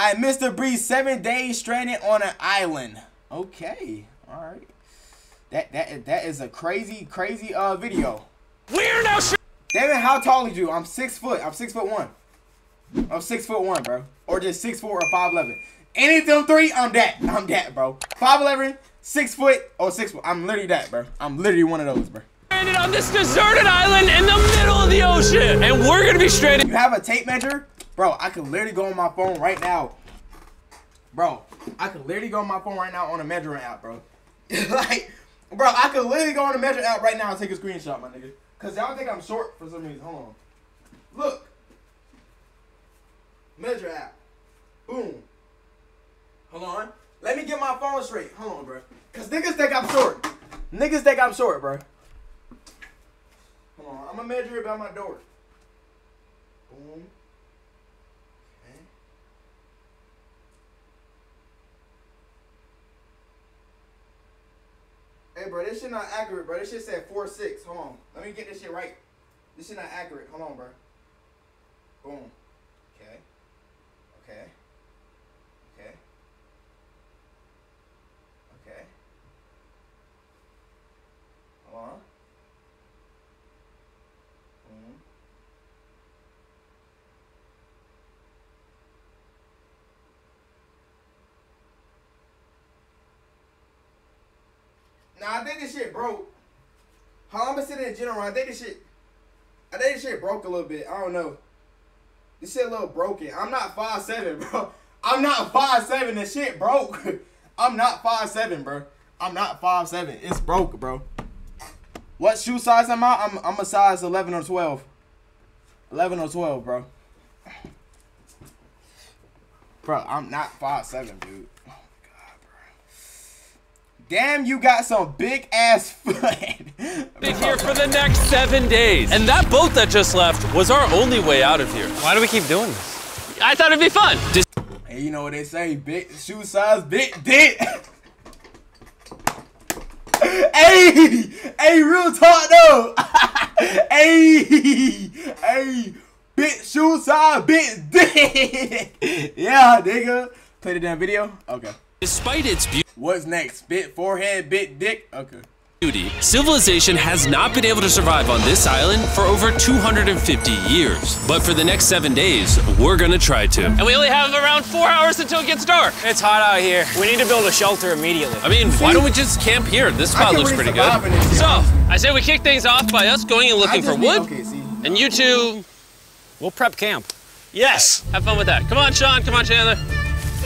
Alright, MrBeast, 7 days stranded on an island. Okay, alright. That is a crazy video. Weirdo. David, how tall are you? I'm 6 foot. I'm 6'1". I'm 6'1", bro. Or just 6'4" or 5'11". Any of them three, I'm that. I'm that, bro. 5'11", 6 foot, or 6 foot. I'm literally that, bro. I'm literally one of those, bro. Stranded on this deserted island in the middle of the ocean, and we're gonna be stranded. You have a tape measure, bro? I could literally go on my phone right now, bro. I could literally go on my phone right now on a measuring app, bro. Like, bro, I could literally go on a measuring app right now and take a screenshot, my nigga. Cause y'all think I'm short for some reason. Hold on. Look. Measure app. Boom. Hold on. Let me get my phone straight. Hold on, bro. Cause niggas think I'm short. Niggas think I'm short, bro. Hold on. I'm gonna measure it by my door. Boom. Okay. Hey, bro. This shit not accurate, bro. This shit said 4'6". Hold on. Let me get this shit right. This shit not accurate. Hold on, bro. Boom. Okay. Okay. Okay. Okay. Hold on. Boom. Nah, I think this shit broke. How long I've been sitting in general, I think this shit broke a little bit. I don't know. This shit a little broken. I'm not 5'7", bro. I'm not 5'7". This shit broke. I'm not 5'7", bro. I'm not 5'7". It's broke, bro. What shoe size am I? I'm a size 11 or 12. 11 or 12, bro. Bro, I'm not 5'7", dude. Oh, my God, bro. Damn, you got some big-ass foot. Been here for the next 7 days. And that boat that just left was our only way out of here. Why do we keep doing this? I thought it'd be fun. Hey, you know what they say, big shoe size, big dick. Hey, real talk though. hey, big shoe size, big dick. Yeah, nigga. Play the damn video. Okay. Despite its beauty. What's next? Big forehead, big dick. Okay. Civilization has not been able to survive on this island for over 250 years. But for the next 7 days, we're gonna try to. And we only have around 4 hours until it gets dark. It's hot out here. We need to build a shelter immediately. I mean, why don't we just camp here? This spot looks pretty good. So, I say we kick things off by us going and looking for wood. And you two... We'll prep camp. Yes. Have fun with that. Come on, Sean. Come on, Chandler.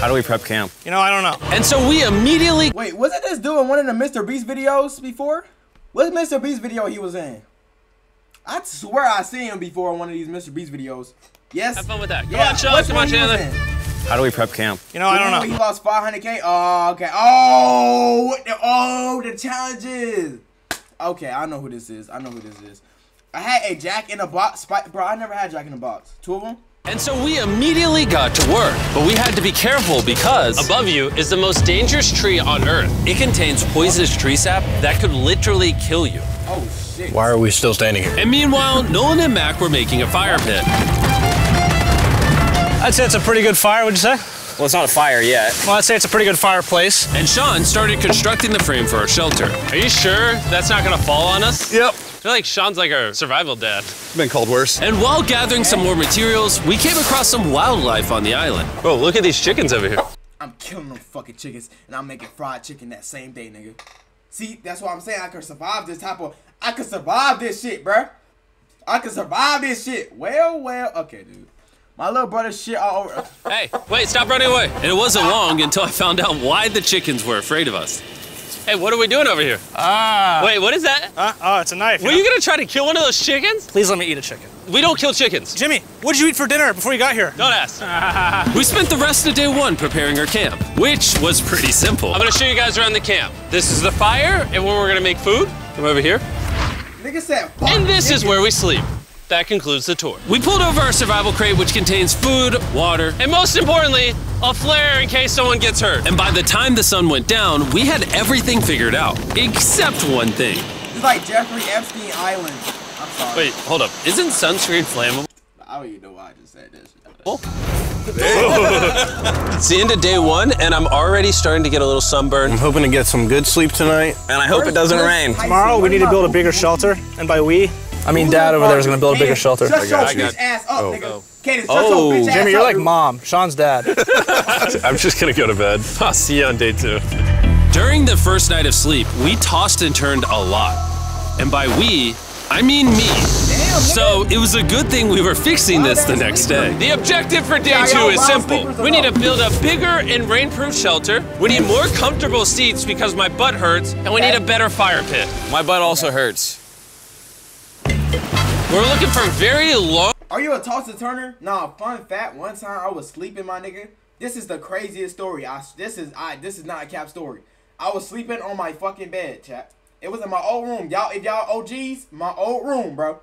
How do we prep camp? You know, I don't know. And so we immediately... Wait, wasn't this dude in one of the MrBeast videos before? What MrBeast video he was in? I swear I seen him before in one of these MrBeast videos. Yes? Have fun with that. Come on, Sean. Come on, Chandler. How do we prep camp? You know, I don't know. He lost 500K? Oh, okay. Oh, the challenges. Okay, I know who this is. I know who this is. I had a Jack in a Box. Bro, I never had Jack in a Box. 2 of them? And so we immediately got to work, but we had to be careful because above you is the most dangerous tree on Earth. It contains poisonous tree sap that could literally kill you. Oh, shit. Why are we still standing here? And meanwhile, Nolan and Mac were making a fire pit. I'd say it's a pretty good fire, would you say? Well, it's not a fire yet. Well, I'd say it's a pretty good fireplace. And Sean started constructing the frame for our shelter. Are you sure that's not gonna fall on us? Yep. I feel like Sean's like our survival dad. It's been called worse. And while gathering some more materials, we came across some wildlife on the island. Bro, look at these chickens over here. I'm killing them fucking chickens, and I'm making fried chicken that same day, nigga. See, that's why I'm saying I could survive this type of... I could survive this shit, bruh. I could survive this shit. Well, okay, dude. My little brother shit all over... Hey, wait, stop running away. And it wasn't long until I found out why the chickens were afraid of us. Hey, what are we doing over here? Wait, what is that? Oh, it's a knife. Were you gonna try to kill one of those chickens? Please let me eat a chicken. We don't kill chickens. Jimmy, what did you eat for dinner before you got here? Don't ask. We spent the rest of day 1 preparing our camp, which was pretty simple. I'm gonna show you guys around the camp. This is the fire and where we're gonna make food. Come over here. Nigga said, and this is where we sleep. That concludes the tour. We pulled over our survival crate, which contains food, water, and most importantly, a flare in case someone gets hurt. And by the time the sun went down, we had everything figured out, except one thing. It's like Jeffrey Epstein Island. I'm sorry. Wait, hold up. Isn't sunscreen flammable? I don't even know why I just said this. Oh. It's the end of day one, and I'm already starting to get a little sunburn. I'm hoping to get some good sleep tonight. And I hope it doesn't rain. Tomorrow, we need to build a bigger shelter. And by we, I mean Dad over there is going to build a bigger shelter. I got you. Oh, Jimmy, you're like Mom. Sean's dad. I'm just going to go to bed. I'll see you on day two. During the first night of sleep, we tossed and turned a lot. And by we, I mean me. So it was a good thing we were fixing this the next day. The objective for day two is simple. We need to build a bigger and rainproof shelter. We need more comfortable seats because my butt hurts, and we need a better fire pit. My butt also hurts. We're looking for very long. Are you a tosser-turner? Nah, fun fact, one time I was sleeping, my nigga. This is the craziest story. This is not a cap story. I was sleeping on my fucking bed, chat. It was in my old room. Y'all, if y'all OGs, my old room, bro.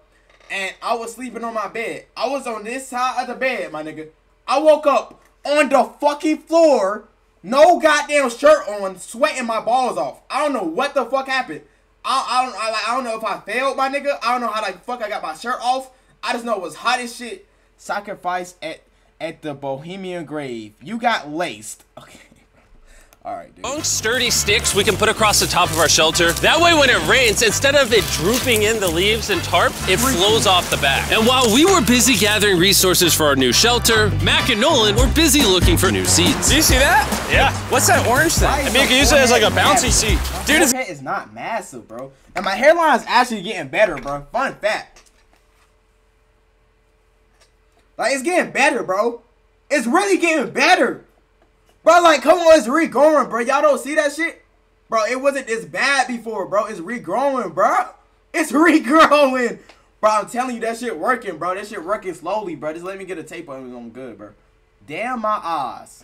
And I was sleeping on my bed. I was on this side of the bed, my nigga. I woke up on the fucking floor, no goddamn shirt on, sweating my balls off. I don't know what the fuck happened. I don't know if I failed, my nigga. I don't know how the fuck I got my shirt off. I just know it was hot as shit. Sacrifice at the Bohemian grave. You got laced. Okay. All right, dude. Long sturdy sticks we can put across the top of our shelter. That way when it rains, instead of it drooping in the leaves and tarp, it flows off the back. And while we were busy gathering resources for our new shelter, Mac and Nolan were busy looking for new seats. Do you see that? Yeah. What's that orange thing? I mean, you can use it as like a bouncy seat. Dude, it's is not massive, bro. And my hairline is actually getting better, bro. Fun fact. Like, it's getting better, bro. It's really getting better. Bro, like, come on, it's regrowing, bro. Y'all don't see that shit? Bro, it wasn't this bad before, bro. It's regrowing, bro. It's regrowing. Bro, I'm telling you, that shit working, bro. That shit working slowly, bro. Just let me get a tape on it. I'm good, bro. Damn my eyes.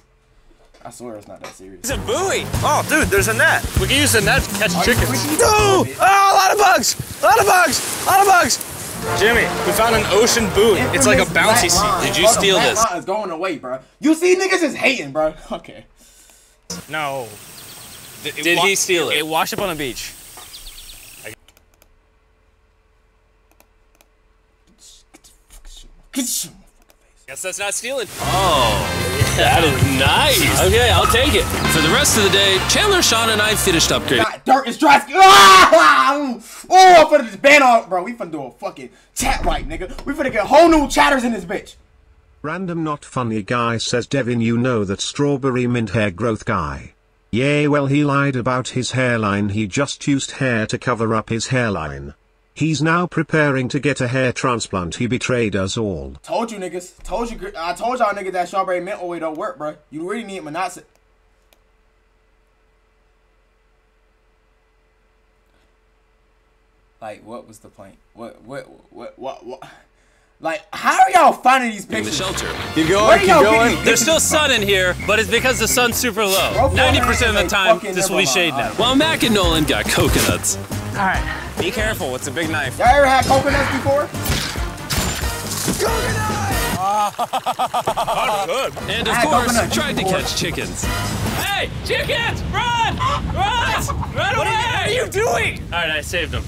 I swear it's not that serious. It's a buoy. Oh, dude, there's a net. We can use the net to catch chickens. No! Oh, a lot of bugs. A lot of bugs. A lot of bugs. Jimmy, we found an ocean buoy. It's like a bouncy seat. Did you steal this? It's going away, bro. You see, niggas is hating, bro. Okay. No. Did he steal it? It washed up on the beach. Guess that's not stealing. Oh, yeah. That is nice. Okay, I'll take it. For the rest of the day, Chandler, Sean, and I finished upgrading. Dirt is dry. Ah! Oh, I'm finna just ban off, bro. We finna do a fucking chat right, nigga. We finna get whole new chatters in this bitch. Random not funny guy says, Devin, you know that strawberry mint hair growth guy. Yeah, well, he lied about his hairline. He just used hair to cover up his hairline. He's now preparing to get a hair transplant. He betrayed us all. Told you, niggas. Told you. I told y'all, niggas, that strawberry mint oil don't work, bro. You really need monoxide. Like, what was the point? What? Like, how are y'all finding these pictures? In the shelter. Keep going, keep going. There's still sun in here, but it's because the sun's super low. 90% of the time, this will be shade now. While Mac and Nolan got coconuts. All right, be careful, it's a big knife. Y'all ever had coconuts before? Coconut! Good. And of course, tried to catch chickens. Hey, chickens, run! Run! Run away! What are you doing? All right, I saved them.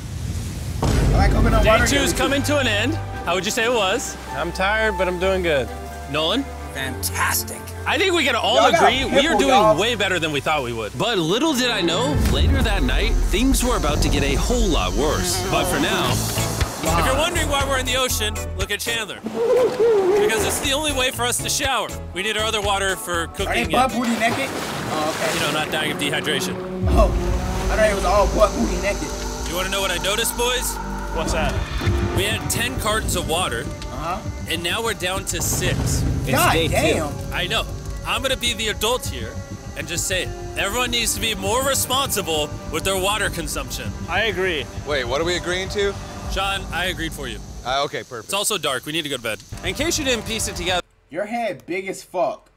Day two's coming to an end. How would you say it was? I'm tired, but I'm doing good. Nolan? Fantastic. I think we can all agree we are doing way better than we thought we would. But little did I know, later that night, things were about to get a whole lot worse. But for now, if you're wondering why we're in the ocean, look at Chandler. Because it's the only way for us to shower. We need our other water for cooking. Are they butt booty naked? Oh, okay. You know, not dying of dehydration. Oh, I thought it was all butt booty naked. You want to know what I noticed, boys? What's that? We had 10 cartons of water, and now we're down to 6. It's God damn. I know. I'm going to be the adult here and just say it. Everyone needs to be more responsible with their water consumption. I agree. Wait, what are we agreeing to? Sean, I agreed for you. Okay, perfect. It's also dark. We need to go to bed. In case you didn't piece it together. Your head big as fuck.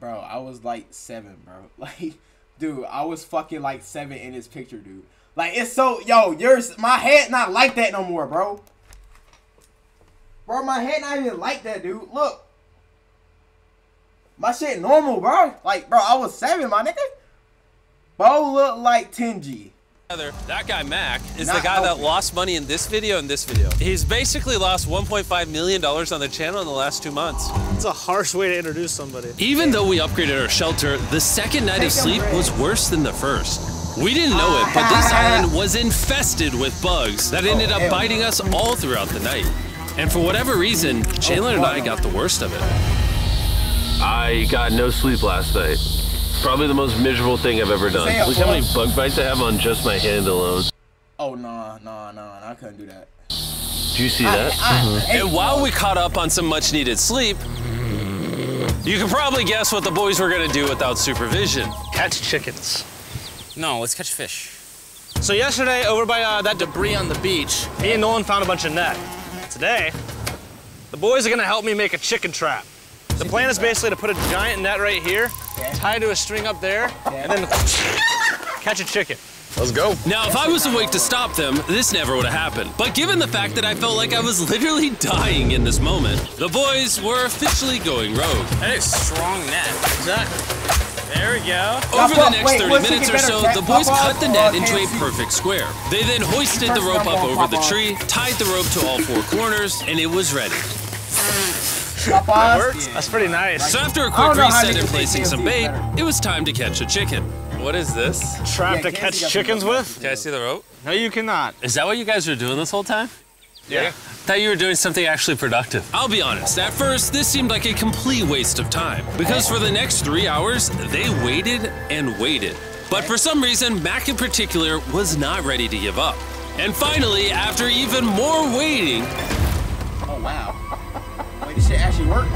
Bro, I was like 7, bro. Like... Dude, I was fucking like 7 in this picture, dude. Like, it's so, yo, yours, my head not like that no more, bro. Bro, my head not even like that, dude. Look. My shit normal, bro. Like, bro, I was 7, my nigga. Bro, look like 10G. That guy, Mac, is the guy that lost money in this video and this video. He's basically lost $1.5 million on the channel in the last 2 months. It's a harsh way to introduce somebody. Even though we upgraded our shelter, the second night of sleep was worse than the first. We didn't know it, but this island was infested with bugs that ended up biting us all throughout the night. And for whatever reason, Chandler and I got the worst of it. I got no sleep last night. Probably the most miserable thing I've ever done. Look how many bug bites I have on just my hand alone. Oh, nah, I couldn't do that. Do you see that? And while we caught up on some much needed sleep, you can probably guess what the boys were gonna do without supervision. Catch chickens. No, let's catch fish. So yesterday, over by that debris on the beach, me and Nolan found a bunch of net. Today, the boys are gonna help me make a chicken trap. The plan is basically to put a giant net right here, tie to a string up there, and then catch a chicken. Let's go. Now, if I was awake to stop them, this never would have happened. But given the fact that I felt like I was literally dying in this moment, the boys were officially going rogue. That is strong net. Exactly. There we go. Over the next 30 minutes or so, the boys cut the net into a perfect square. They then hoisted the rope up over the tree, tied the rope to all four corners, and it was ready. That worked. That's pretty nice. So after a quick reset and placing some bait, it was time to catch a chicken. What is this? Trap to catch chickens with? Can I see the rope? No, you cannot. Is that what you guys were doing this whole time? Yeah. I thought you were doing something actually productive. I'll be honest, at first, this seemed like a complete waste of time, because for the next 3 hours, they waited and waited. But for some reason, Mac in particular was not ready to give up. And finally, after even more waiting... Oh, wow. Wait, this shit actually worked.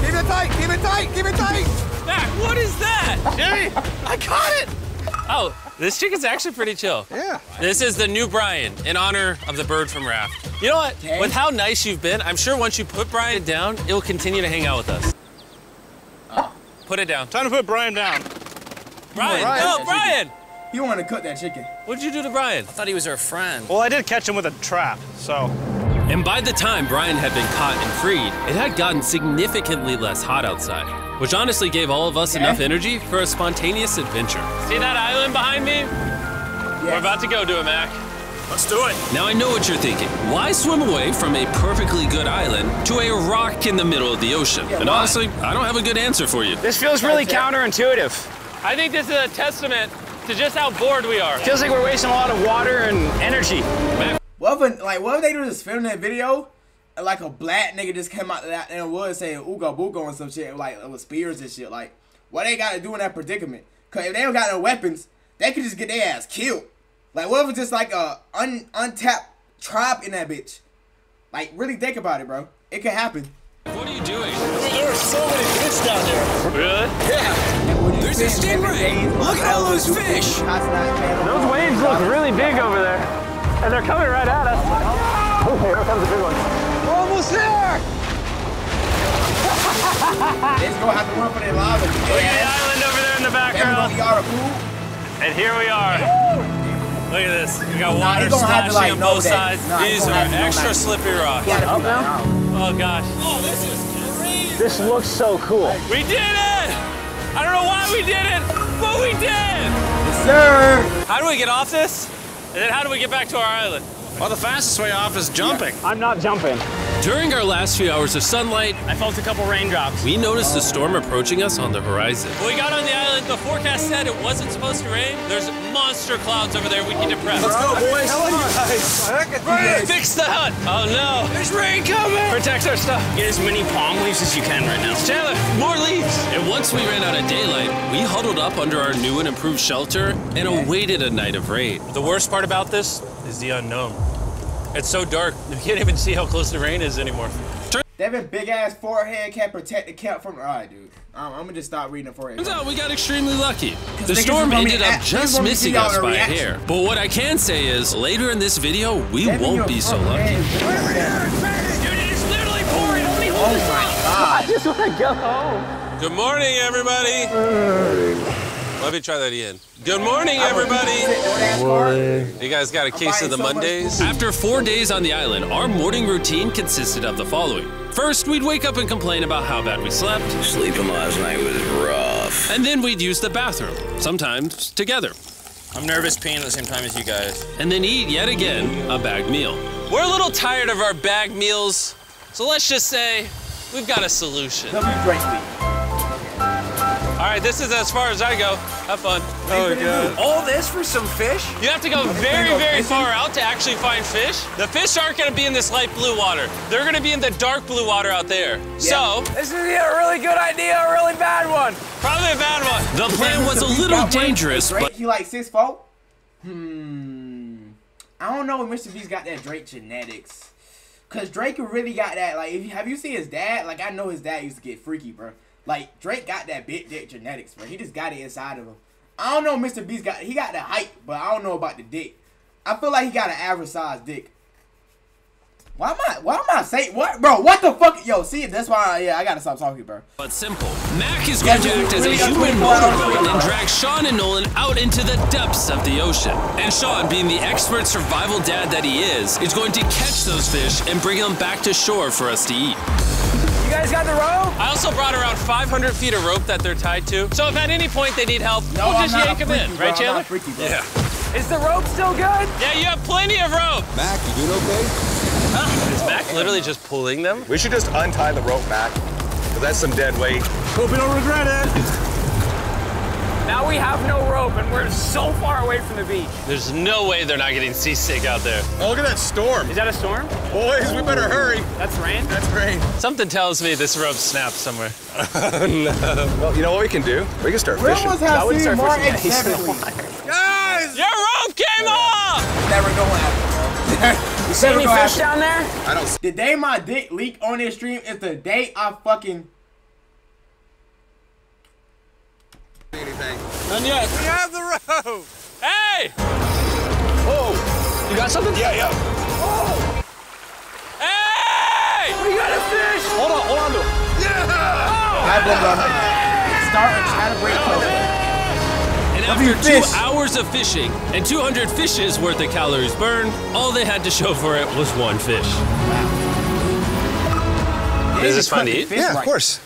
Keep it tight, keep it tight, keep it tight! What is that? Jimmy, I caught it! Oh, this chicken's actually pretty chill. Yeah. This is the new Brian, in honor of the bird from Raft. You know what? Okay. With how nice you've been, I'm sure once you put Brian down, it'll continue to hang out with us. Oh. Put it down. Time to put Brian down. Brian, no, Brian! You want to cut that chicken. What'd you do to Brian? I thought he was our friend. Well, I did catch him with a trap, so... And by the time Brian had been caught and freed, it had gotten significantly less hot outside, which honestly gave all of us enough energy for a spontaneous adventure. See that island behind me? Yes. We're about to go to it, Mac. Let's do it. Now I know what you're thinking. Why swim away from a perfectly good island to a rock in the middle of the ocean? Yeah, and honestly, I don't have a good answer for you. This feels really counterintuitive. I think this is a testament to just how bored we are. It feels like we're wasting a lot of water and energy. Mac, What if they do just film that video, and like a black nigga just came out of that and would say ooga booga and some shit, like with spears and shit. Like, what they got to do in that predicament? Cause if they don't got no weapons, they could just get their ass killed. Like, what if it's just like a untapped tribe in that bitch? Like, really think about it, bro. It could happen. What are you doing? There are so many fish down there. Really? Yeah. There's a stingray. Look at all those fish. Those waves look really big over there. And they're coming right at us. Oh, okay, here comes a big one. We're almost there! They're gonna have to run for their lava. Look at the island over there in the background. And here we are. Look at this. We got water splashing on both sides. These are extra slippery rocks. Up now? Oh gosh. Oh, this is crazy. This looks so cool. We did it! I don't know why we did it, but we did! Yes, sir! How do we get off this? And then how do we get back to our island? Well, the fastest way off is jumping. I'm not jumping. During our last few hours of sunlight, I felt a couple raindrops. We noticed the storm approaching us on the horizon. When we got on the island, the forecast said it wasn't supposed to rain. There's monster clouds over there. We get depressed. Let's go, boys. How are you guys? Brian, fix the hut. Oh, no. There's rain coming. Protect our stuff. Get as many palm leaves as you can right now. Chandler, more leaves. And once we ran out of daylight, we huddled up under our new and improved shelter and awaited a night of rain. The worst part about this is the unknown. It's so dark, you can't even see how close the rain is anymore. That big-ass forehand can't protect the cat from... All right, dude. I'm gonna just stop reading the forehand. Turns out we got extremely lucky. The storm ended up just missing us by a hair. But what I can say is, later in this video, we won't be so lucky. Dude, it is literally pouring. Only hold this up. I just wanna go home. Good morning, everybody. Let me try that again. Good morning, everybody. Morning. You guys got a case of the Mondays? After 4 days on the island, our morning routine consisted of the following. First, we'd wake up and complain about how bad we slept. Sleeping last night was rough. And then we'd use the bathroom, sometimes together. I'm nervous peeing at the same time as you guys. And then eat, yet again, a bag meal. We're a little tired of our bag meals, so let's just say we've got a solution. All right, this is as far as I go. Have fun. Oh, God. All this for some fish? You have to go very, very far out to actually find fish. The fish aren't going to be in this light blue water. They're going to be in the dark blue water out there. Yeah. So this is a really good idea, a really bad one. Probably a bad one. The plan was a little dangerous, but... You like 6'4"? I don't know if Mr. B's got that Drake genetics. Because Drake really got that. Like, have you seen his dad? Like, I know his dad used to get freaky, bro. Like, Drake got that big dick genetics, bro. He just got it inside of him. I don't know Mr. Beast got... He got the height, but I don't know about the dick. I feel like he got an average size dick. Why am I saying... What? Bro, what the fuck? Yo, see, that's why... Yeah, I gotta stop talking, bro. But simple. Mac is going to act as a human motorboat and drag Sean and Nolan out into the depths of the ocean. And Sean, being the expert survival dad that he is going to catch those fish and bring them back to shore for us to eat. You guys got the rope? I also brought around 500 feet of rope that they're tied to. So if at any point they need help, we'll just yank them in. Right, Chandler? Yeah. Is the rope still good? Yeah, you have plenty of rope. Mac, you doing okay? Huh? Is Mac literally just pulling them? We should just untie the rope, Mac. Because that's some dead weight. Hope you don't regret it. Now we have no rope, and we're so far away from the beach. There's no way they're not getting seasick out there. Oh, look at that storm. Is that a storm? Boys, we better hurry. That's rain? That's rain. Something tells me this rope snapped somewhere. Oh, no. Well, you know what we can do? We can start fishing. Guys! Your rope came off! Never gonna happen, bro. You see any fish down there? I don't. The day my dick leaked on this stream is the day I fucking... Anything. None yet. We have the rope. Hey! Oh, you got something? Yeah. Oh! Hey! We got a fish! Hold on to it. Yeah! Oh! Start and try to break it. And after 2 hours of fishing and 200 fishes worth of calories burned, all they had to show for it was one fish. Wow. Is this fun to eat? Yeah, of course.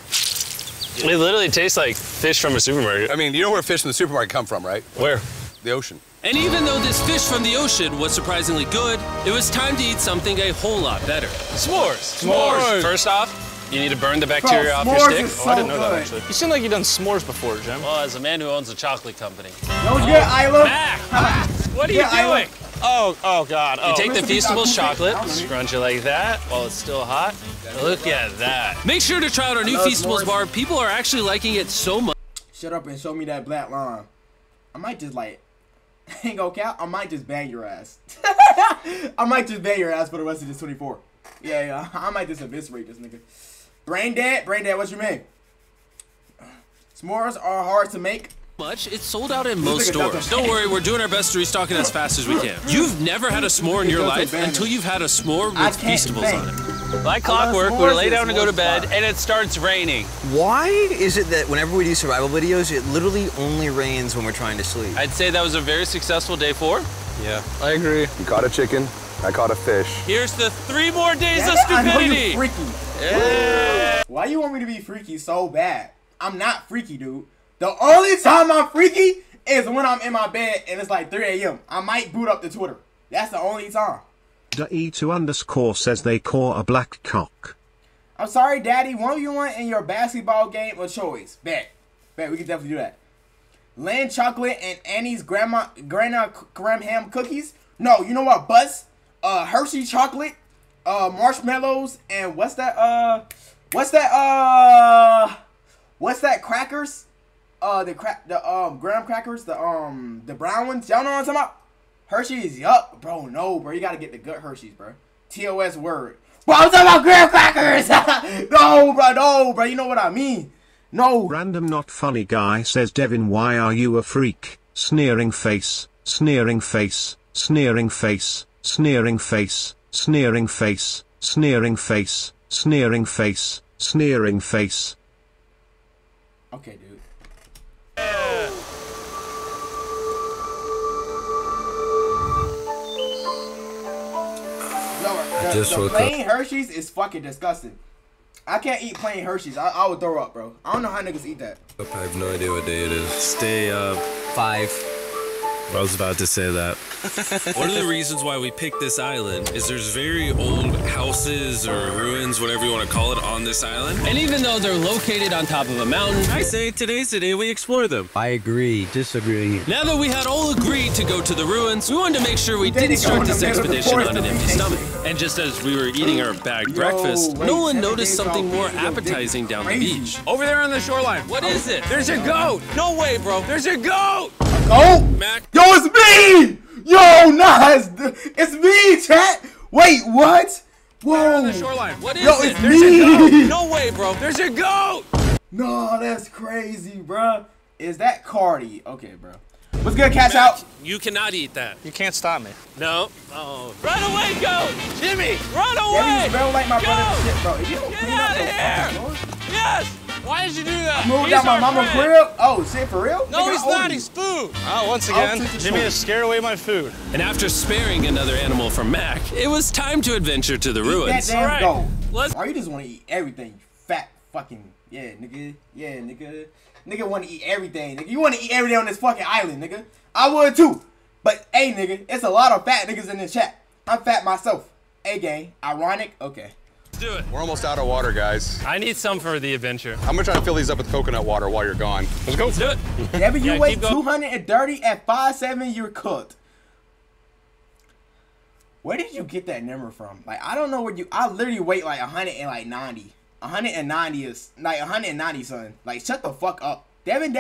It literally tastes like fish from a supermarket. I mean, you know where fish from the supermarket come from, right? Where? The ocean. And even though this fish from the ocean was surprisingly good, it was time to eat something a whole lot better. S'mores. S'mores. First off, you need to burn the bacteria off your stick. So I didn't know that, actually. You seem like you've done s'mores before, Jim. Well, as a man who owns a chocolate company. No, yeah, I love... Mac! What are you doing? Oh, God. Oh. You take the Feastables chocolate, scrunch it like that while it's still hot. Look at that. Make sure to try out our new Feastables bar. People are actually liking it so much. Shut up and show me that black line. I might just like, ain't gonna count. I might just bang your ass. I might just bang your ass for the rest of this 24. Yeah. I might just eviscerate this nigga. Brain dead, what you mean? S'mores are hard to make. It's sold out in most stores. Don't worry, we're doing our best to restock it as fast as we can. You've never had a s'more in your life until you've had a s'more with Feastables on it. Like clockwork, we lay down to go to bed, and it starts raining. Why is it that whenever we do survival videos, it literally only rains when we're trying to sleep? I'd say that was a very successful day 4. Yeah, I agree. You caught a chicken, I caught a fish. Here's the 3 more days of stupidity. I know you're freaky. Yeah. Why you want me to be freaky so bad? I'm not freaky, dude. The only time I'm freaky is when I'm in my bed and it's like 3 a.m. I might boot up the Twitter. That's the only time. DE2_ says they call a black cock. I'm sorry, Daddy. What do you want in your basketball game of choice? Bet. We can definitely do that. Land chocolate and Annie's grandma graham ham cookies. No, you know what? Buzz. Hershey chocolate. Marshmallows and what's that? Crackers. Graham crackers, the brown ones. Y'all know what I'm talking about? Hershey's, yup. Bro, no, bro. You gotta get the good Hershey's, bro. TOS word. Bro, I'm talking about graham crackers! No, bro. You know what I mean. No. Random not funny guy says, Devin, why are you a freak? Sneering face, sneering face, sneering face, sneering face, sneering face, sneering face, sneering face, sneering face. Okay, dude. Just the plain Hershey's is fucking disgusting. I can't eat plain Hershey's. I would throw up, bro. I don't know how niggas eat that. I have no idea what day it is. Stay up. 5. I was about to say that. One of the reasons why we picked this island is there's very old houses or ruins, whatever you want to call it, on this island. And even though they're located on top of a mountain, I say today's the day we explore them. I agree. Disagree. Now that we had all agreed to go to the ruins, we wanted to make sure we didn't start this expedition on an empty stomach. And just as we were eating our bagged breakfast, no one noticed something more appetizing down the beach. Over there on the shoreline. What is it? There's a goat. No way, bro. There's a goat. Oh, Mac. Yo, it's me! Yo, nice! It's me, chat! Wait, what? Whoa! On the shoreline. What is it? There's a goat! No way, bro! There's a goat! No, that's crazy, bro. Is that Cardi? Okay, bro. What's good, Cash Out? You cannot eat that. You can't stop me. No. Oh. Run away, goat! Jimmy, run away! Jimmy, like my brother shit, bro. If you don't clean up here! Yes! Why did you do that? Moved out my mama's crib? Oh, shit, for real? No, he's not. He's food. Oh, once again, Jimmy has scared away my food. And after sparing another animal from Mac, it was time to adventure to the ruins. All right. Or you just want to eat everything, fat fucking. Yeah, nigga. Yeah, nigga. Nigga want to eat everything. Nigga. You want to eat everything on this fucking island, nigga. I would too. But, hey, nigga, it's a lot of fat niggas in this chat. I'm fat myself. Hey, gang. Ironic? Okay. Do it. We're almost out of water, guys. I need some for the adventure. I'm gonna try to fill these up with coconut water while you're gone. Let's go. Do it. Whenever you weigh 230 at 5'7", you're cooked. Where did you get that number from? Like, I don't know where you. I literally weigh like 190. 190 is like 190, son. Like, shut the fuck up. Devin,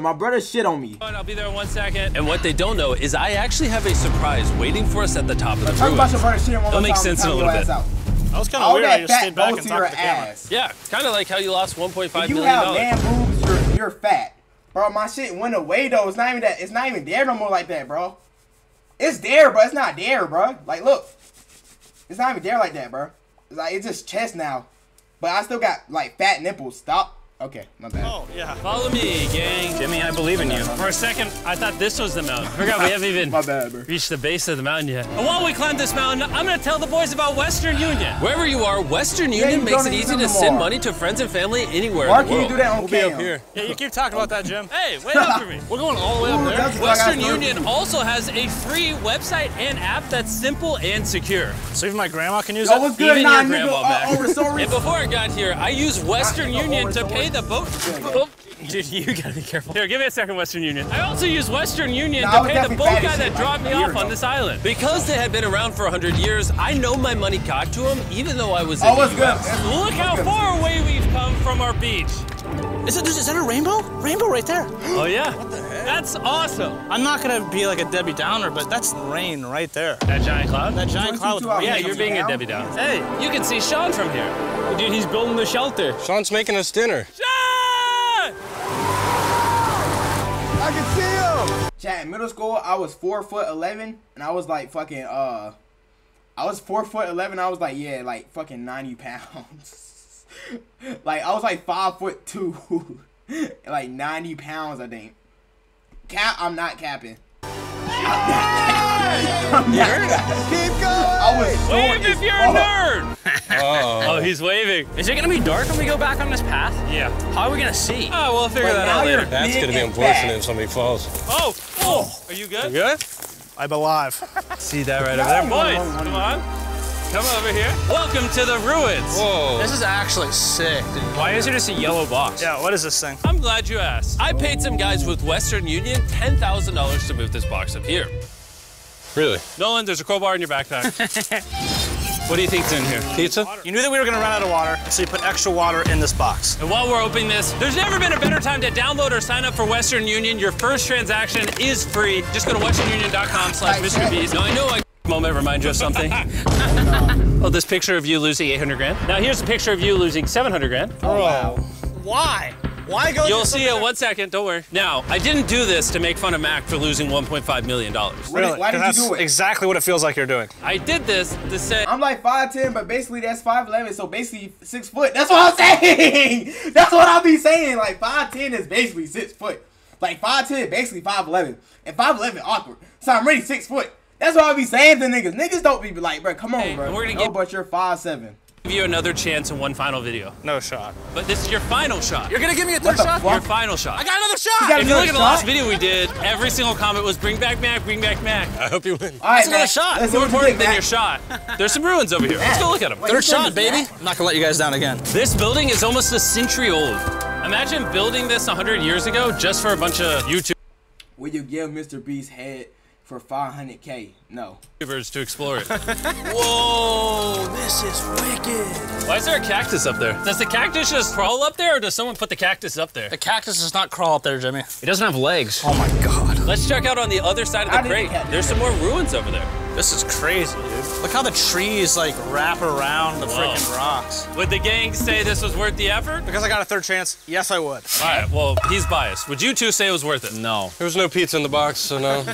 my brother shit on me. I'll be there in 1 second. And what they don't know is I actually have a surprise waiting for us at the top of the ruins. It'll make sense in a little bit. I was kind of weird. I just stayed back and talked to the camera. Yeah, kind of like how you lost $1.5 million. You have man boobs, you're fat, bro. My shit went away though. It's not even that. It's not even there no more like that, bro. It's there, but it's not there, bro. Like, look, it's not even there like that, bro. It's like it's just chest now, but I still got like fat nipples. Stop. Okay, my bad. Oh, yeah. Follow me, gang. Jimmy, I believe in you. For a second, I thought this was the mountain. I forgot we haven't even reached the base of the mountain yet. And while we climb this mountain, I'm going to tell the boys about Western Union. Wherever you are, Western Union makes it easy to send money to friends and family anywhere in the world. Why can you do that on camera? We'll be up here. Yeah, you keep talking about that, Jim. Hey, wait up for me. We're going all the way up there. Western Union also has a free website and app that's simple and secure. So even my grandma can use it? Even your grandma back. And before I got here, I used Western Union to pay the boat. Dude, you gotta be careful. Here, give me a second, Western Union. I also used Western Union to pay the boat guy that dropped me off on this island. Because they had been around for 100 years, I know my money got to him, even though I was in the US. Look how far away we've come from our beach. Is that a rainbow? Rainbow right there. Oh, yeah. What the heck? That's awesome. I'm not going to be like a Debbie Downer, but that's rain right there. That giant cloud? That giant cloud. Yeah, you're being a Debbie Downer. Hey, you can see Sean from here. Dude, he's building the shelter. Sean's making us dinner. Sean! I can see him! Chat, in middle school, I was 4'11", and I was like fucking, I was 4'11", I was like, yeah, like fucking 90 pounds. Like, I was like 5'2", like 90 pounds, I think. I'm not capping. I'm not capping. Keep going. I was wave if you're a nerd. Oh, he's waving. Is it gonna be dark when we go back on this path? Yeah. How are we gonna see? Oh, we'll figure that out later. That's gonna be unfortunate if somebody falls. Oh, oh, are you good? You good? I'm alive. See that right over there, boys? Come on. Come over here. Welcome to the ruins. Whoa. This is actually sick, dude. Why is there just a yellow box? Yeah, what is this thing? I'm glad you asked. I paid some guys with Western Union $10,000 to move this box up here. Really? Nolan, there's a crowbar in your backpack. What do you think's in here? Pizza? You knew that we were gonna run out of water, so you put extra water in this box. And while we're opening this, there's never been a better time to download or sign up for Western Union. Your first transaction is free. Just go to westernunion.com/MrBeast. Now I know I moment remind you of something. Oh, this picture of you losing 800 grand. Now here's a picture of you losing 700 grand. Oh, wow. Why? Why go? You'll see it 1 second, don't worry. Now, I didn't do this to make fun of Mac for losing $1.5 million. Really? Why did you do it? Exactly what it feels like you're doing. I did this to say. I'm like 5'10", but basically that's 5'11", so basically 6 foot. That's what I'm saying! That's what I'll be saying. Like 5'10" is basically 6 foot. Like 5'10", basically 5'11". And 5'11", awkward. So I'm really 6 foot. That's why I be saying to niggas. Niggas don't be like, bro, come on, hey, bro. We're gonna get, but you're 5'7". Give you another chance in one final video. No shot. But this is your final shot. You're gonna give me a third shot? Fuck? Your final shot. I got another shot! If you look at the last video we did, every single comment was bring back Mac, bring back Mac. I hope you win. All right, that's another shot. That's more important than your shot. There's some ruins over here. Let's go look at them. Wait, third shot, baby. I'm not gonna let you guys down again. This building is almost a century old. Imagine building this 100 years ago just for a bunch of YouTube. Would you give MrBeast head for 500K? No. YouTubers to explore it. Whoa, this is wicked. Why is there a cactus up there? Does the cactus just crawl up there, or does someone put the cactus up there? The cactus does not crawl up there, Jimmy. It doesn't have legs. Oh my God. Let's check out on the other side of the crate. There's some more ruins over there. This is crazy, dude. Look how the trees like wrap around the freaking rocks. Would the gang say this was worth the effort? Because I got a third chance, yes I would. All right, well, he's biased. Would you two say it was worth it? No. There was no pizza in the box, so no.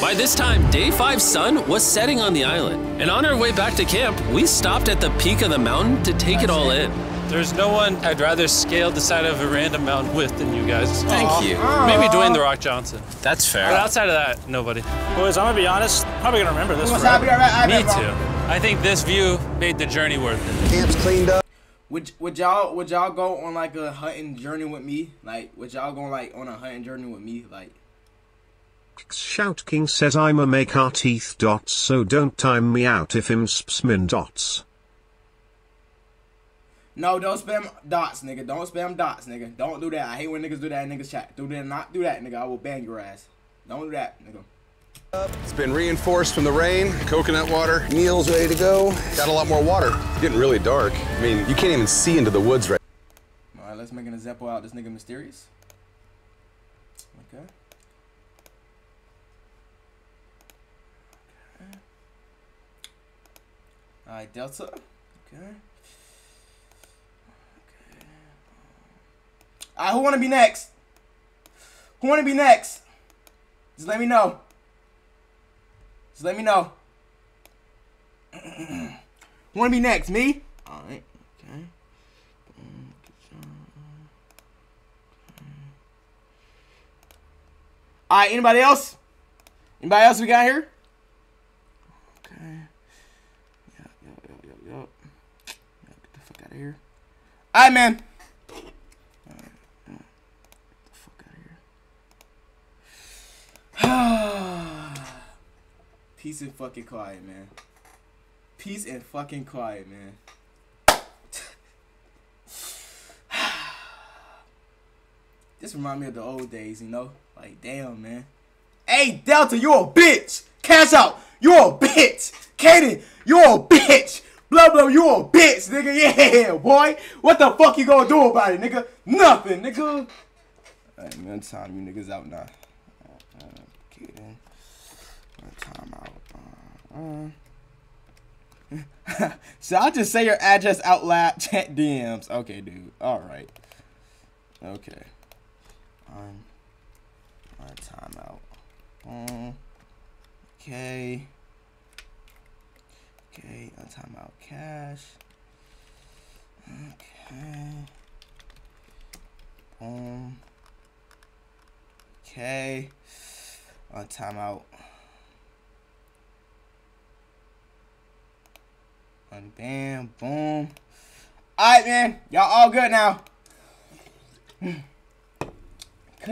By this time, day 5 sun was setting on the island. And on our way back to camp, we stopped at the peak of the mountain to take it all in. There's no one I'd rather scale the side of a random mountain with than you guys. Thank you. Maybe Dwayne The Rock Johnson. That's fair. But outside of that, nobody. Boys, I'm gonna be honest, probably gonna remember this forever. Me too. I think this view made the journey worth it. Camp's cleaned up. Would y'all go on like a hunting journey with me? Like, would y'all go like on a hunting journey with me? Like, Shout King says I'ma make our teeth dots, so don't time me out if him spsmin dots. No, don't spam dots, nigga. Don't spam dots, nigga. Don't do that. I hate when niggas do that in niggas chat. Do that, not do that, nigga. I will bang your ass. Don't do that, nigga. It's been reinforced from the rain, coconut water. Meal's ready to go. Got a lot more water. It's getting really dark. I mean, you can't even see into the woods right now. All right, let's make an Zeppo out. This nigga mysterious. Okay. All right, Delta. Okay. Alright, who wanna be next? Who wanna be next? Just let me know. Just let me know. Who wanna be next? Me? Alright, okay. Alright, anybody else? Anybody else we got here? Okay. Yup. Get the fuck out of here. Alright, man. Peace and fucking quiet, man. Peace and fucking quiet, man. This reminds me of the old days, you know? Like, damn, man. Hey, Delta, you a bitch! Cash out, you a bitch! Kaden, you a bitch! Blah, blah, you a bitch, nigga. Yeah, boy. What the fuck you gonna do about it, nigga? Nothing, nigga. Alright, man, time you niggas out now. Time out. So I'll just say your address out loud. Chat DMs. Okay, dude. All right. Okay. My time out. Okay. Okay. I time out cash. Okay. Okay. A timeout. And bam, boom. Alright, man. Y'all all good now. Could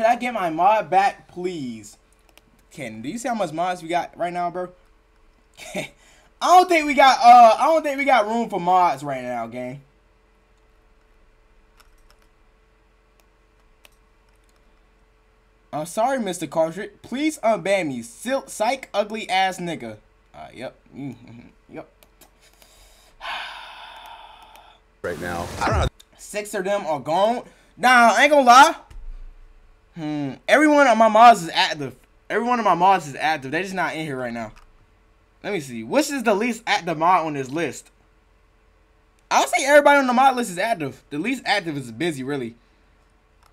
I get my mod back, please? Ken, do you see how much mods we got right now, bro? I don't think we got room for mods right now, gang. I'm sorry, Mr. Cartridge. Please unban me. Psych, ugly ass nigga. Yep. Yep. Right now, I don't know. 6 of them are gone. Nah, I ain't gonna lie. Every one of my mods is active. They're just not in here right now. Let me see. Which is the least active mod on this list? I would say everybody on the mod list is active. The least active is busy, really.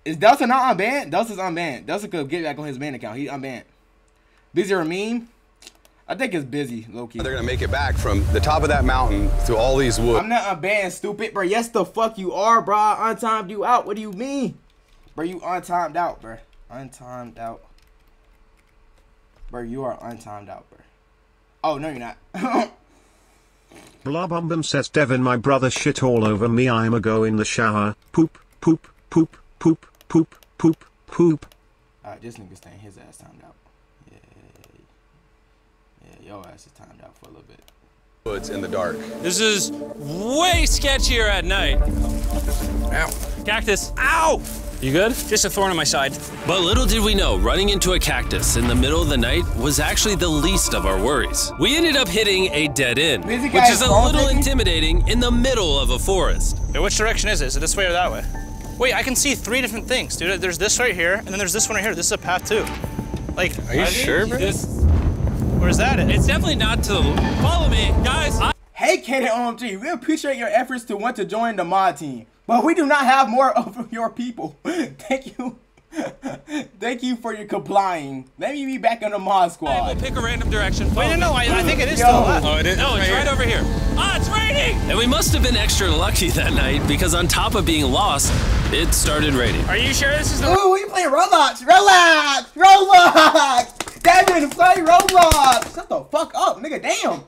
Is Delta not unbanned? Delta's unbanned. Delta could get back on his ban account. He unbanned. Busy or meme? I think it's busy, low-key. They're gonna make it back from the top of that mountain to all these woods. I'm not unbanned, stupid, bro. Yes, the fuck you are, bro. I untimed you out. What do you mean? Bro, you untimed out, bro. Untimed out. Bro, you are untimed out, bro. Oh, no, you're not. Blabumban says, Devin, my brother shit all over me. I'ma go in the shower. Poop, poop, poop, poop, poop, poop, poop. Alright, this nigga's staying his ass timed out. Yeah, yeah, your ass is timed out for a little bit. Woods in the dark. This is way sketchier at night. Ow. Cactus. Ow! You good? Just a thorn on my side. But little did we know, running into a cactus in the middle of the night was actually the least of our worries. We ended up hitting a dead end, which is a little intimidating in the middle of a forest. Wait, which direction is it? Is it this way or that way? Wait, I can see three different things, dude. There's this right here, and then there's this one right here. This is a path too. Like, are you sure, bro? Where is that at? It's definitely not to follow me, guys. Hey, DxvinOMG, we appreciate your efforts to want to join the mod team. But we do not have more of your people. Thank you. Thank you for your complying. Let me be back on the mod squad. I will pick a random direction. Wait, no, I think it is still left. Oh, it is. No, it's right over here. Ah, it's raining! And we must have been extra lucky that night because on top of being lost, it started raining. Are you sure this is the— Ooh, we playing Roblox! Roblox! Roblox! Devin, play Roblox! Shut the fuck up, nigga, damn!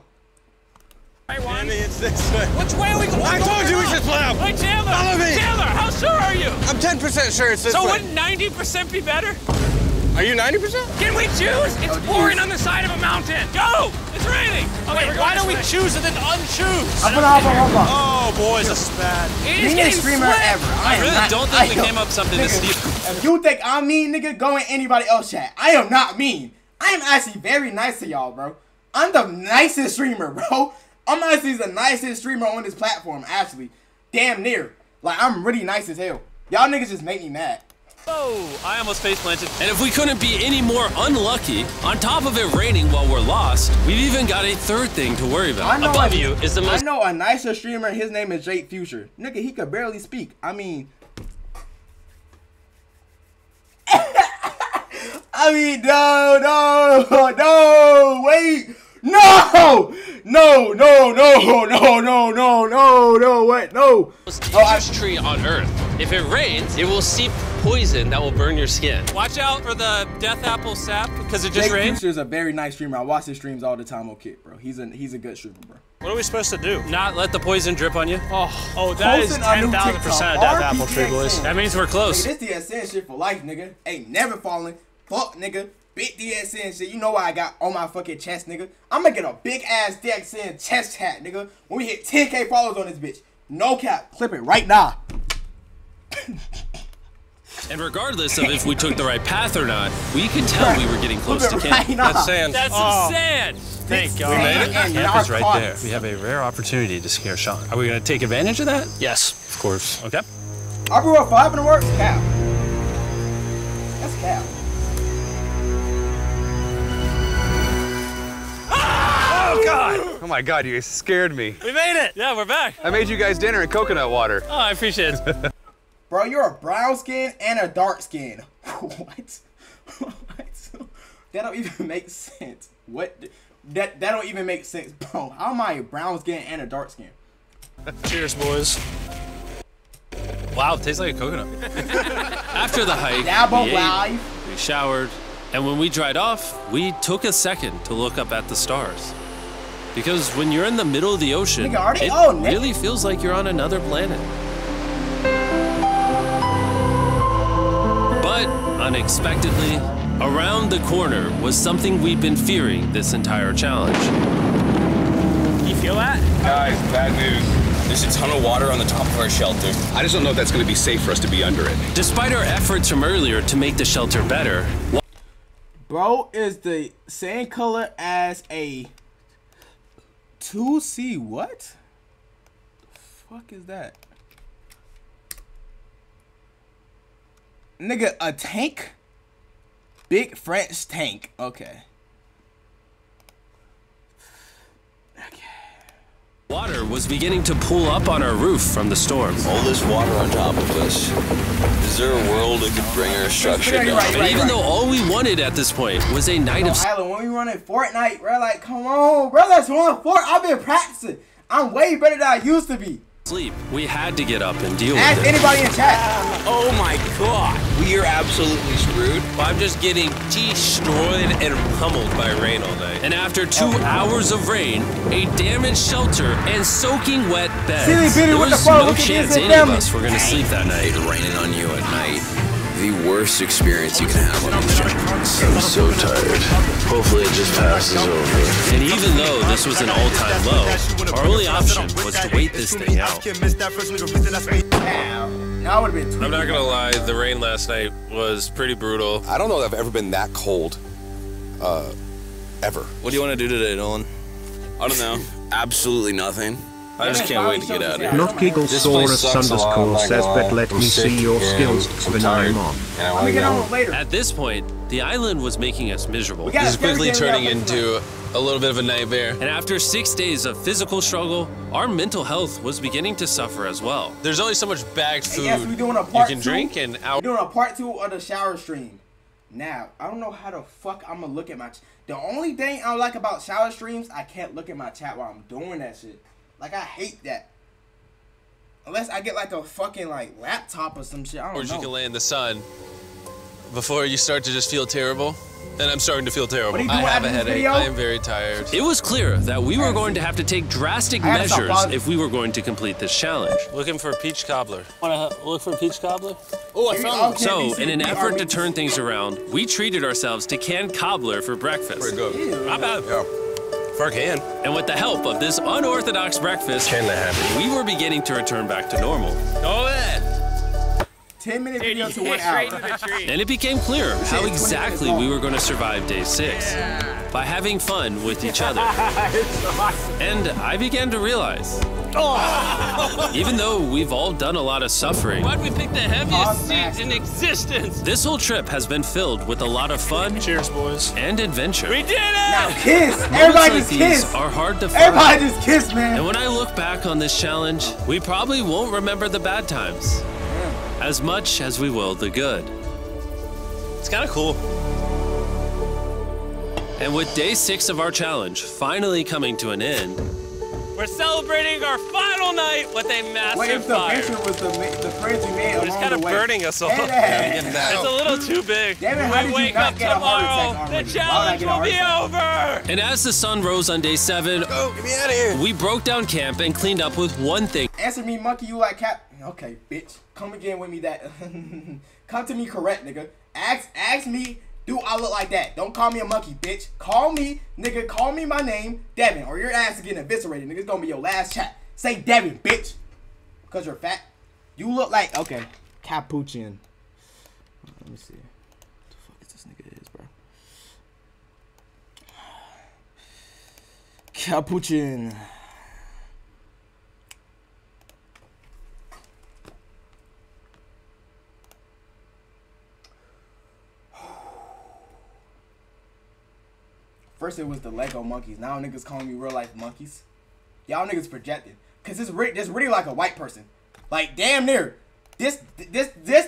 It's this way. Which way are we going? I told you we should play up. Wait, Chandler. Follow me. Chandler, how sure are you? I'm 10% sure it's this way. So wouldn't 90% be better? Are you 90%? Can we choose? It's pouring on the side of a mountain. Go! It's raining. Okay, why don't we choose and then unchoose? I'm gonna hop on Roblox. Oh boy, this is bad. It is getting streamer ever. I really don't think we came up something this deep. If you think I'm mean, nigga, go in anybody else's chat. I am not mean. I am actually very nice to y'all, bro. I'm the nicest streamer, bro. I'm honestly the nicest streamer on this platform, actually. Damn near. Like, I'm really nice as hell. Y'all niggas just make me mad. Oh, I almost face planted. And if we couldn't be any more unlucky, on top of it raining while we're lost, we've even got a third thing to worry about. Above you is the most— I know a nicer streamer, his name is Jake Future. Nigga, he could barely speak. I mean... no, wait! No! No, wait, no! Largest tree on earth. If it rains, it will seep poison that will burn your skin. Watch out for the death apple sap, because it just rains. Jake is a very nice streamer. I watch his streams all the time, okay, bro. He's a good streamer, bro. What are we supposed to do? Not let the poison drip on you? Oh, that is 10,000% of death apple tree, boys. That means we're close. This DSN shit for life, nigga. Ain't never falling. Fuck, nigga. Big DXN shit, you know what I got on my fucking chest, nigga. I'm gonna get a big ass DXN chest hat, nigga. When we hit 10K followers on this bitch. No cap, clip it right now. And regardless of if we took the right path or not, we could tell we were getting close to camp. Right, that's sand. That's some sand. Thank God. We made it. Camp is right there. We have a rare opportunity to scare Sean. Are we gonna take advantage of that? Yes, of course. Okay. Are we worth 5 in the works? Cap. That's cap. Oh, God. Oh, my God, you guys scared me. We made it. Yeah, we're back. I made you guys dinner and coconut water. Oh, I appreciate it. Bro, you're a brown skin and a dark skin. What? What? That don't even make sense. What? That don't even make sense, bro. How am I a brown skin and a dark skin? Cheers, boys. Wow, it tastes like a coconut. After the hike, we showered, and when we dried off, we took a second to look up at the stars. Because when you're in the middle of the ocean, it really feels like you're on another planet. But unexpectedly, around the corner was something we've been fearing this entire challenge. You feel that? Guys, bad news. There's a ton of water on the top of our shelter. I just don't know if that's going to be safe for us to be under it. Despite our efforts from earlier to make the shelter better... Bro is the same color as a... 2C, what? The fuck is that? Nigga, a tank? Big French tank. Okay. Okay. Water was beginning to pull up on our roof from the storm. All this water on top of us. Is there a world that could bring our structure down? But even though all we wanted at this point was a night of... Island, when we running Fortnite, we're like, come on, bro, that's one Fort. I've been practicing. I'm way better than I used to be. Sleep. We had to get up and deal with it. Anybody in chat? Oh my god. We are absolutely screwed. I'm just getting destroyed and pummeled by rain all night. And after 2 hours of rain, a damaged shelter, and soaking wet beds, there was no chance any of us were going to sleep that night. It's raining on you at night. The worst experience you can have on this job. I'm so tired. Hopefully it just passes over. And even though this was an all-time low, our only option was to wait this thing out. I'm not gonna lie, the rain last night was pretty brutal. I don't know if I've ever been that cold, ever. What do you want to do today, Nolan? I don't know. Absolutely nothing. I just can't wait to get out of here. Not Gigglesaurus underscore says, but let me see your skills when I'm on. At this point, the island was making us miserable. This is quickly turning into a little bit of a nightmare. And after 6 days of physical struggle, our mental health was beginning to suffer as well. There's only so much bagged food you can drink and out. We're doing a part two of the shower stream. Now, I don't know how the fuck I'm gonna look at my... The only thing I don't like about shower streams, I can't look at my chat while I'm doing that shit. Like, I hate that. Unless I get, like, a fucking, like, laptop or some shit. I don't know. Or you can lay in the sun before you start to just feel terrible. And I'm starting to feel terrible. I have a headache. I am very tired. It was clear that we were going to have to take drastic measures if we were going to complete this challenge. Looking for peach cobbler. Want to look for peach cobbler? Oh, I found it. So, in an effort to turn things around, we treated ourselves to canned cobbler for breakfast. Pretty good. Not bad. Yeah. And with the help of this unorthodox breakfast, we were beginning to return back to normal. Oh, yeah. 10 minutes video to 1 hour. And it became clear how exactly we were going to survive day 6 by having fun with each other. And I began to realize, even though we've all done a lot of suffering, why'd we pick the heaviest seat in existence? This whole trip has been filled with a lot of fun. Cheers, boys. And adventure. We did it! Now kiss! Everybody just kiss! Are hard to find. Everybody just kiss, man! And when I look back on this challenge, we probably won't remember the bad times as much as we will the good. It's kind of cool. And with day 6 of our challenge finally coming to an end, we're celebrating our final night with a massive fire. It's kind of burning us all. It's a little too big. When we wake up tomorrow, the challenge will be over. And as the sun rose on day 7, get me out of here. We broke down camp and cleaned up with one thing. Answer me, monkey, you like cap? Okay, bitch. Come again with me that. Come to me correct, nigga. Ask me. Do I look like that? Don't call me a monkey, bitch. Call me, nigga, call me my name, Devin, or your ass is getting eviscerated, nigga. It's gonna be your last chat. Say Devin, bitch. Because you're fat. You look like, okay, Capuchin. Let me see. What the fuck is this nigga is, bro? Capuchin. First it was the Lego monkeys. Now niggas calling me real life monkeys. Y'all niggas projected. Cause it's really like a white person. Like damn near. This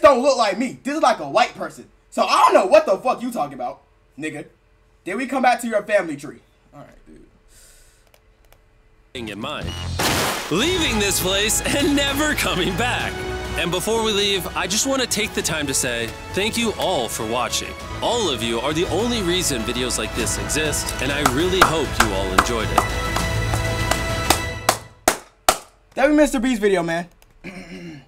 don't look like me. This is like a white person. So I don't know what the fuck you talking about, nigga. Then we come back to your family tree. All right, dude. In mind, leaving this place and never coming back. And before we leave, I just want to take the time to say thank you all for watching. All of you are the only reason videos like this exist, and I really hope you all enjoyed it. That was MrBeast video, man.